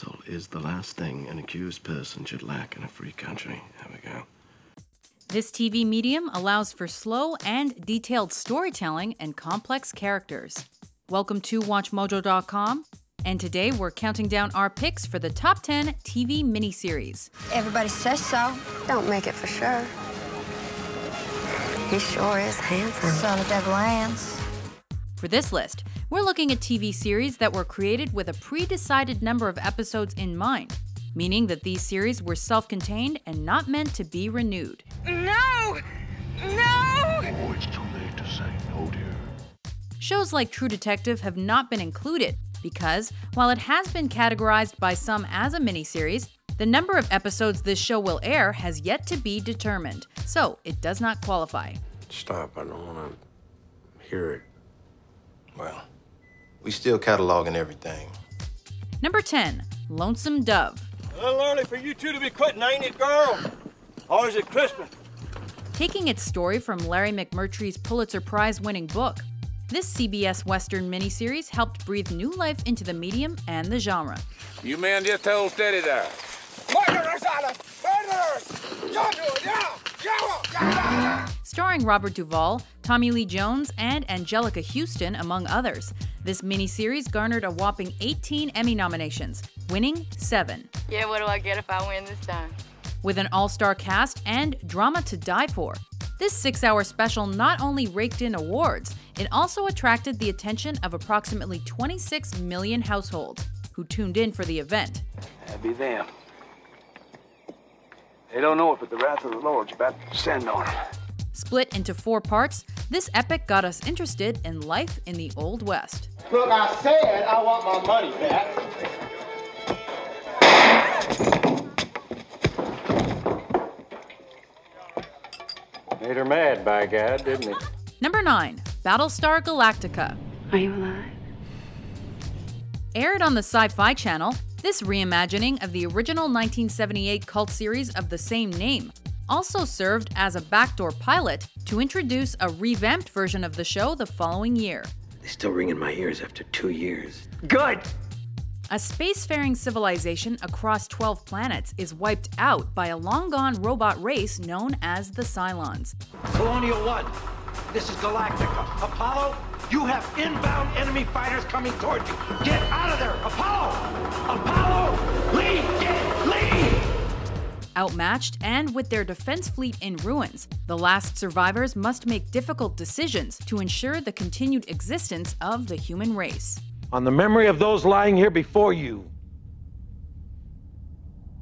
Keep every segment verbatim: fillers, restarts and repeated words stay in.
counsel is the last thing an accused person should lack in a free country. There we go. This T V medium allows for slow and detailed storytelling and complex characters. Welcome to Watch Mojo dot com, and today we're counting down our picks for the top ten T V miniseries. Everybody says so. Don't make it for sure. He sure is handsome. Son of Devil Hands. For this list, we're looking at T V series that were created with a pre-decided number of episodes in mind, meaning that these series were self-contained and not meant to be renewed. No! No! Oh, it's too late to say no, dear. Shows like True Detective have not been included because, while it has been categorized by some as a miniseries, the number of episodes this show will air has yet to be determined, so it does not qualify. Stop, I don't want to hear it. Well, we still cataloging everything. Number ten, Lonesome Dove. A little early for you two to be quitting, ain't it, girl? Or is it Christmas? Taking its story from Larry McMurtry's Pulitzer Prize-winning book, this C B S Western miniseries helped breathe new life into the medium and the genre. You man just hold steady there. Murderers are the murderers! Y'all do it, y'all! Starring Robert Duvall, Tommy Lee Jones, and Angelica Houston, among others, this miniseries garnered a whopping eighteen Emmy nominations, winning seven. Yeah, what do I get if I win this time? With an all-star cast and drama to die for, this six-hour special not only raked in awards, it also attracted the attention of approximately twenty-six million households who tuned in for the event. That'd be them. They don't know it, but the wrath of the Lord's about to descend on them. Split into four parts, this epic got us interested in life in the Old West. Look, I said I want my money back. Made her mad, by God, didn't it? Number nine, Battlestar Galactica. Are you alive? Aired on the Sci-Fi Channel, this reimagining of the original nineteen seventy-eight cult series of the same name also served as a backdoor pilot to introduce a revamped version of the show the following year. They still ring in my ears after two years. Good! A spacefaring civilization across twelve planets is wiped out by a long-gone robot race known as the Cylons. Colonial One, this is Galactica. Apollo? You have inbound enemy fighters coming towards you. Get out of there, Apollo! Apollo, leave! Get, leave! Outmatched and with their defense fleet in ruins, the last survivors must make difficult decisions to ensure the continued existence of the human race. On the memory of those lying here before you,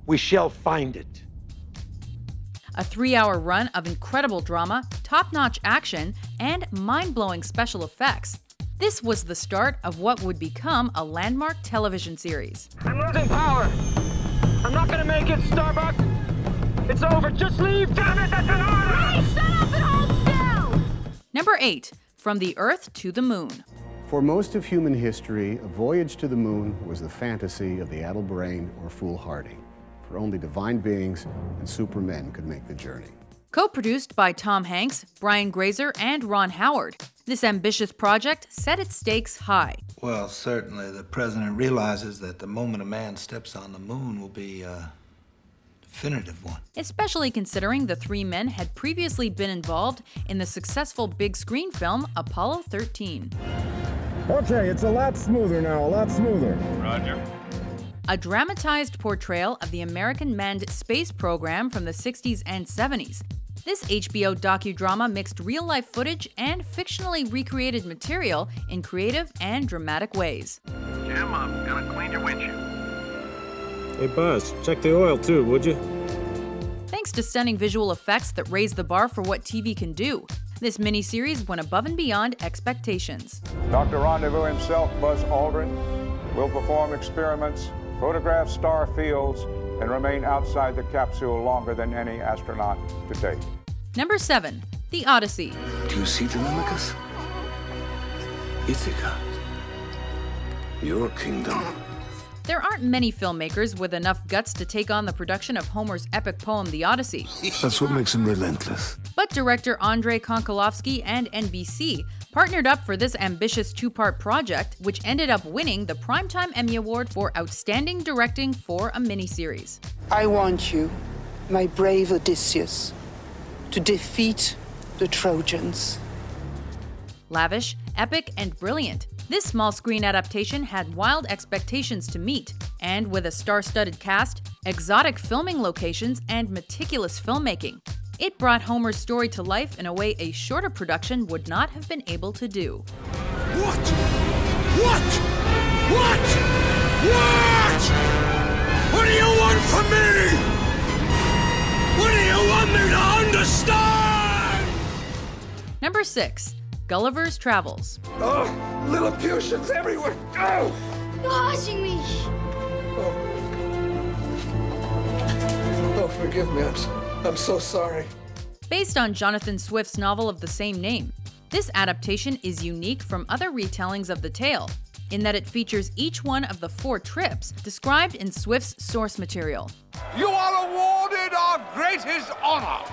we shall find it. A three-hour run of incredible drama, top-notch action, and mind-blowing special effects. This was the start of what would become a landmark television series. I'm losing power. I'm not gonna make it, Starbuck. It's over. Just leave. Damn it, that's an order. Hey, shut up and hold still. Number eight, From the Earth to the Moon. For most of human history, a voyage to the moon was the fantasy of the addle-brained or foolhardy. For only divine beings and supermen could make the journey. Co-produced by Tom Hanks, Brian Grazer, and Ron Howard, this ambitious project set its stakes high. Well, certainly the president realizes that the moment a man steps on the moon will be a definitive one. Especially considering the three men had previously been involved in the successful big screen film Apollo thirteen. Okay, it's a lot smoother now, a lot smoother. Roger. A dramatized portrayal of the American manned space program from the sixties and seventies. This H B O docudrama mixed real-life footage and fictionally recreated material in creative and dramatic ways. Jim, I'm gonna clean your windshield. Hey, Buzz, check the oil too, would you? Thanks to stunning visual effects that raise the bar for what T V can do, this miniseries went above and beyond expectations. Doctor Rendezvous himself, Buzz Aldrin, will perform experiments, photograph star fields, and remain outside the capsule longer than any astronaut to date. Number seven, The Odyssey. Do you see Telemachus? Ithaca, your kingdom, There aren't many filmmakers with enough guts to take on the production of Homer's epic poem, The Odyssey. That's what makes him relentless. But director Andrei Konchalovsky and N B C partnered up for this ambitious two-part project, which ended up winning the Primetime Emmy Award for Outstanding Directing for a Miniseries. I want you, my brave Odysseus, to defeat the Trojans. Lavish, epic, and brilliant, this small-screen adaptation had wild expectations to meet, and with a star-studded cast, exotic filming locations, and meticulous filmmaking, it brought Homer's story to life in a way a shorter production would not have been able to do. What? What? What? What? What do you want from me? What do you want me to understand? Number six. Gulliver's Travels. Oh, Lilliputians everywhere! Go! Oh! You're hurting me! Oh. Oh, forgive me. I'm, I'm so sorry. Based on Jonathan Swift's novel of the same name, this adaptation is unique from other retellings of the tale, in that it features each one of the four trips described in Swift's source material. You are awarded our greatest honor!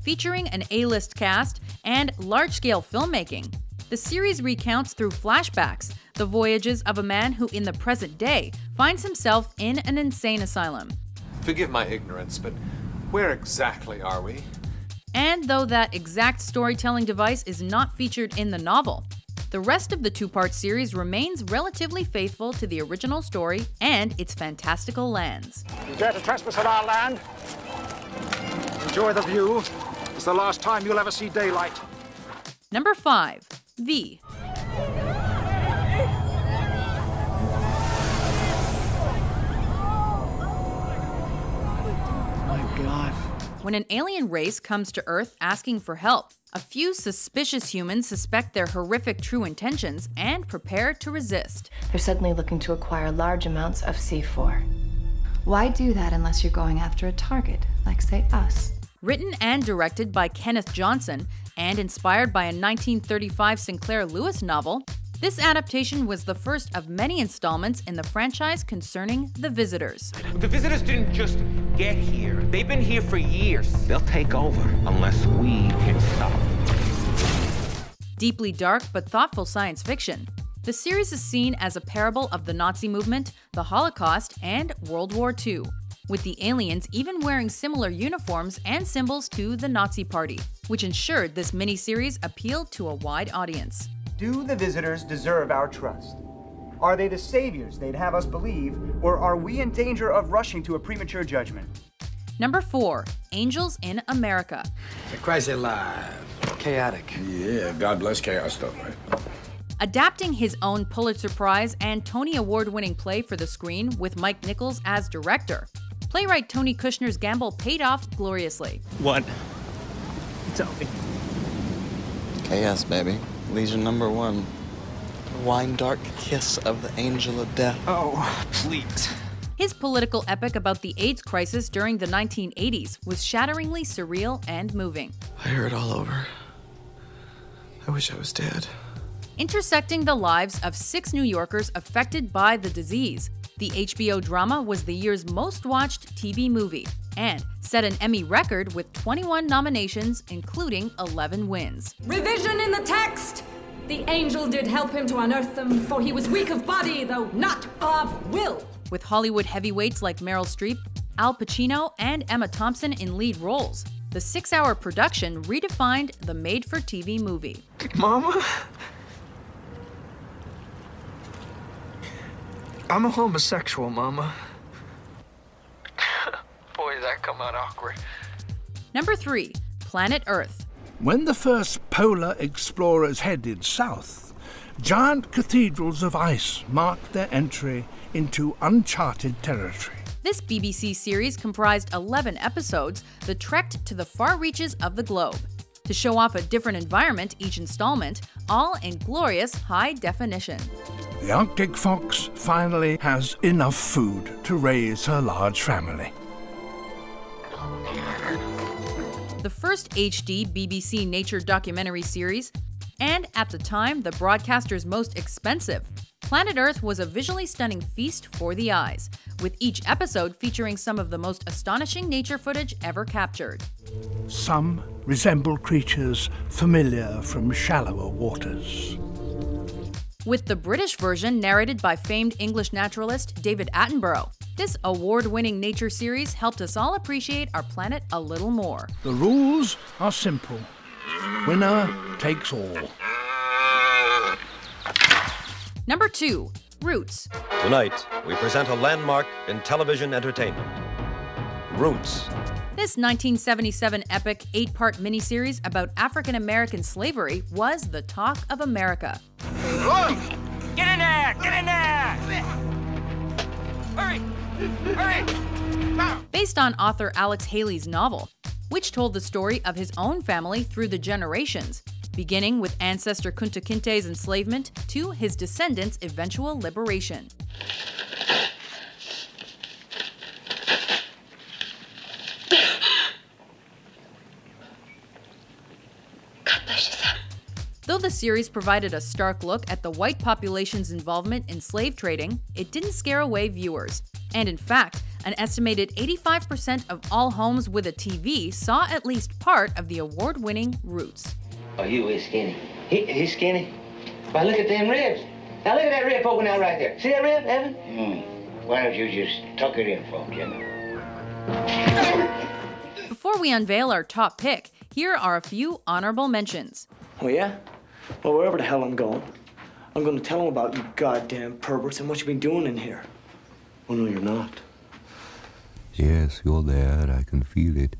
Featuring an A-list cast and large-scale filmmaking, the series recounts through flashbacks the voyages of a man who in the present day finds himself in an insane asylum. Forgive my ignorance, but where exactly are we? And though that exact storytelling device is not featured in the novel, the rest of the two-part series remains relatively faithful to the original story and its fantastical lands. You dare to trespass on our land? Enjoy the view. It's the last time you'll ever see daylight. Number five, V. My God. When an alien race comes to Earth asking for help, a few suspicious humans suspect their horrific true intentions and prepare to resist. They're suddenly looking to acquire large amounts of C four. Why do that unless you're going after a target, like, say, us? Written and directed by Kenneth Johnson and inspired by a nineteen thirty-five Sinclair Lewis novel, this adaptation was the first of many installments in the franchise concerning The Visitors. The Visitors didn't just get here. They've been here for years. They'll take over unless we can stop them. Deeply dark but thoughtful science fiction, the series is seen as a parable of the Nazi movement, the Holocaust, and World War Two. With the aliens even wearing similar uniforms and symbols to the Nazi Party, which ensured this miniseries appealed to a wide audience. Do the visitors deserve our trust? Are they the saviors they'd have us believe, or are we in danger of rushing to a premature judgment? Number four, Angels in America. It's a crazy life. Chaotic. Yeah, God bless chaos though, right? Adapting his own Pulitzer Prize and Tony Award-winning play for the screen with Mike Nichols as director, playwright Tony Kushner's gamble paid off gloriously. What? Tell me. Chaos, baby. Legion number one. The wine-dark kiss of the angel of death. Oh, please. His political epic about the AIDS crisis during the nineteen eighties was shatteringly surreal and moving. I hear it all over. I wish I was dead. Intersecting the lives of six New Yorkers affected by the disease, the H B O drama was the year's most-watched T V movie and set an Emmy record with twenty-one nominations, including eleven wins. Revision in the text! The angel did help him to unearth them, for he was weak of body, though not of will. With Hollywood heavyweights like Meryl Streep, Al Pacino, and Emma Thompson in lead roles, the six-hour production redefined the made-for-T V movie. Mama? I'm a homosexual, Mama. Boy, that come out awkward. Number three, Planet Earth. When the first polar explorers headed south, giant cathedrals of ice marked their entry into uncharted territory. This B B C series comprised eleven episodes that trekked to the far reaches of the globe to show off a different environment each installment, all in glorious high definition. The Arctic fox finally has enough food to raise her large family. The first H D B B C nature documentary series, and at the time the broadcaster's most expensive, Planet Earth was a visually stunning feast for the eyes, with each episode featuring some of the most astonishing nature footage ever captured. Some resemble creatures familiar from shallower waters. With the British version narrated by famed English naturalist David Attenborough, this award-winning nature series helped us all appreciate our planet a little more. The rules are simple. Winner takes all. Number two, Roots. Tonight, we present a landmark in television entertainment, Roots. This nineteen seventy-seven epic eight-part miniseries about African-American slavery was the talk of America. Whoa. Get in there! Get in there! Hurry! Hurry! Based on author Alex Haley's novel, which told the story of his own family through the generations, beginning with ancestor Kunta Kinte's enslavement to his descendants' eventual liberation. Though the series provided a stark look at the white population's involvement in slave trading, it didn't scare away viewers. And in fact, an estimated eighty-five percent of all homes with a T V saw at least part of the award-winning Roots. Oh, you is skinny. He, he's skinny. Why, look at them ribs. Now, look at that rib poking out right there. See that rib, Evan? Mm. Why don't you just tuck it in for me, Jimmy? Before we unveil our top pick, here are a few honorable mentions. Oh, yeah? Well, wherever the hell I'm going, I'm going to tell them about you goddamn perverts and what you've been doing in here. Oh, no, you're not. Yes, you're there. I can feel it.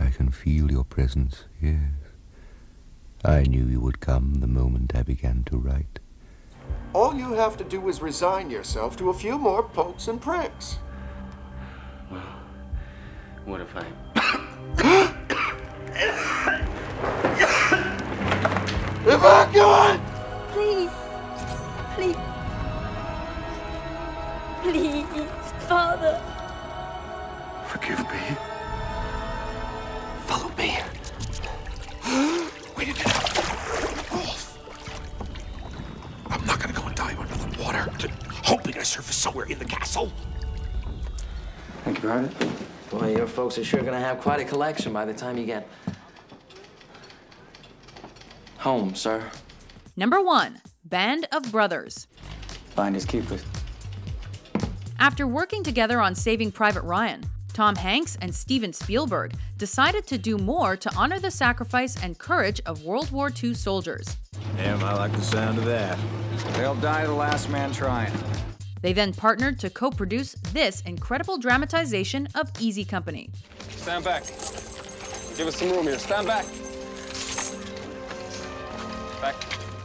I can feel your presence, yes. I knew you would come the moment I began to write. All you have to do is resign yourself to a few more pokes and pricks. Well, what if I... If I can! Please, please, please, Father. Forgive me. Follow me. Wait a minute. Wolf. I'm not gonna go and dive under the water, hoping I surface somewhere in the castle. Thank you, Private. Boy, your folks are sure gonna have quite a collection by the time you get home, sir. Number one, Band of Brothers. Finders keepers. After working together on Saving Private Ryan, Tom Hanks and Steven Spielberg decided to do more to honor the sacrifice and courage of World War Two soldiers. Damn, I like the sound of that. They'll die the last man trying. They then partnered to co-produce this incredible dramatization of Easy Company. Stand back. Give us some room here. Stand back. Back.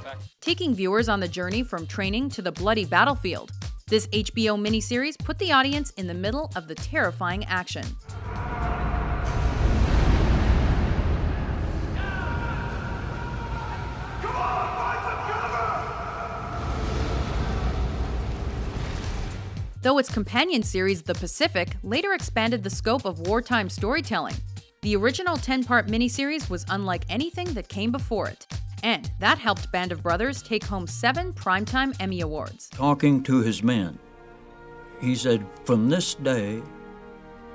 Back. Taking viewers on the journey from training to the bloody battlefield, this H B O miniseries put the audience in the middle of the terrifying action. Come on, find some cover! Though its companion series, The Pacific, later expanded the scope of wartime storytelling, the original ten-part miniseries was unlike anything that came before it. And that helped Band of Brothers take home seven Primetime Emmy Awards. Talking to his men, he said, from this day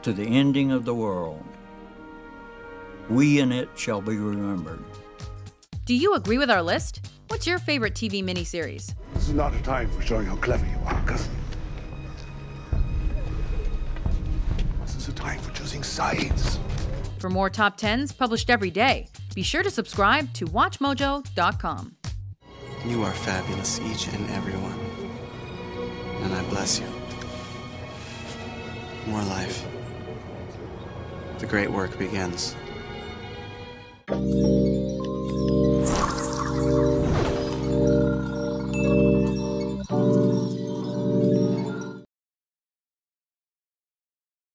to the ending of the world, we in it shall be remembered. Do you agree with our list? What's your favorite T V miniseries? This is not a time for showing how clever you are, cousin. This is a time for choosing sides. For more top tens published every day, be sure to subscribe to Watch Mojo dot com. You are fabulous, each and every one. And I bless you. More life. The great work begins.